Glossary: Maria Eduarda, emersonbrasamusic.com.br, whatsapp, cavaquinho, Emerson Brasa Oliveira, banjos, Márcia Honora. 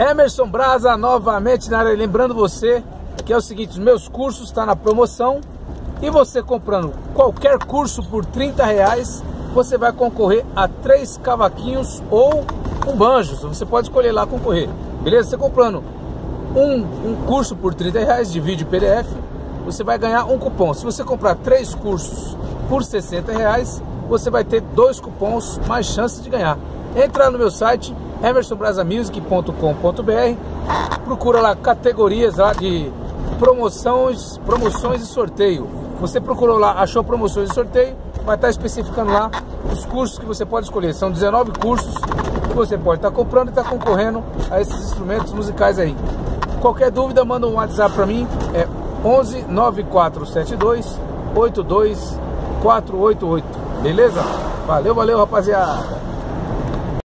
Emerson Brasa novamente na área, lembrando você que é o seguinte, os meus cursos estão na promoção e você comprando qualquer curso por R$30, você vai concorrer a 3 cavaquinhos ou um banjo, você pode escolher lá concorrer, beleza? Você comprando um curso por R$30 de vídeo PDF, você vai ganhar um cupom. Se você comprar 3 cursos por R$60, você vai ter 2 cupons, mais chance de ganhar. Entra lá no meu site, emersonbrasamusic.com.br, procura lá categorias lá de promoções e sorteio. Você procurou lá, achou promoções e sorteio, vai estar especificando lá os cursos que você pode escolher. São 19 cursos que você pode estar comprando e estar concorrendo a esses instrumentos musicais aí. Qualquer dúvida, manda um WhatsApp para mim, é 11 9472 82488, beleza? Valeu, rapaziada!